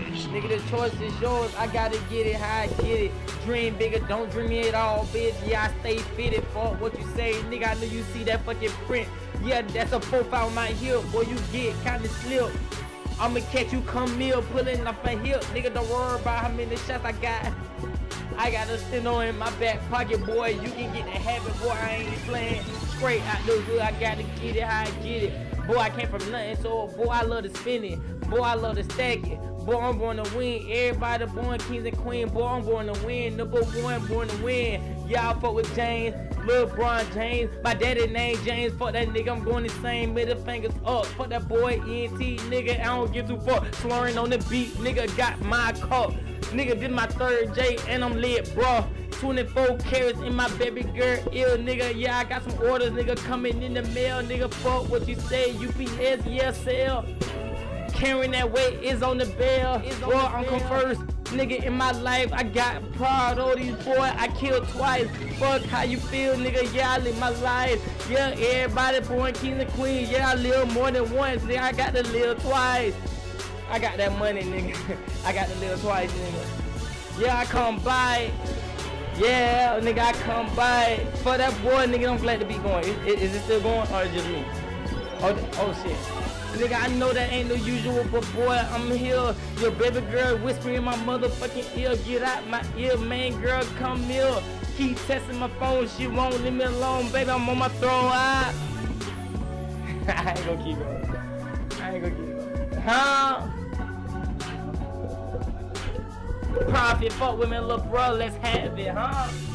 Nigga, the choice is yours. I gotta get it how I get it. Dream bigger, don't dream it at all, bitch. Yeah, I stay fitted. Fuck what you say, nigga. I know you see that fucking print. Yeah, that's a profile on my heel. Boy, you get kinda slip. I'ma catch you come meal, pulling off my hip. Nigga, don't worry about how many shots I got. I got a steno in my back pocket, boy. You can get the habit, boy. I ain't playing straight out the hood. I gotta get it how I get it. Boy, I came from nothing, so boy, I love to spin it. Boy, I love to stack it. Boy, I'm born to win. Everybody born kings and queens. Boy, I'm born to win. Number one, born to win. Y'all fuck with James, LeBron James. My daddy named James. Fuck that nigga, I'm going insane. Middle fingers up. Fuck that boy, ENT, nigga. I don't give two fuck. Slurring on the beat, nigga, got my cup. Nigga, this my third J, and I'm lit, bruh. 24 carats in my baby girl ill, nigga. Yeah, I got some orders, nigga, coming in the mail, nigga. Fuck what you say, UPS, yeah, sell. Carrying that weight is on the bell. Boy, I'm come first, nigga, in my life. I got proud of these boy. I killed twice. Fuck how you feel, nigga. Yeah, I live my life. Yeah, everybody born king and queen. Yeah, I live more than once, nigga. I got to live twice. I got that money, nigga. I got to live twice, nigga. Yeah, I come by. Yeah, nigga, I come by. For that boy, nigga, I'm glad to be going. Is it still going or is it just me? Oh, shit. Nigga, I know that ain't no usual, but boy, I'm here. Your baby girl whispering in my motherfucking ear. Get out my ear, man, girl, come here. Keep testing my phone, she won't leave me alone. Baby, I'm on my throne, I ain't gonna keep going. I ain't gonna keep going. Huh? Profit, fuck with me, little bro, let's have it, huh?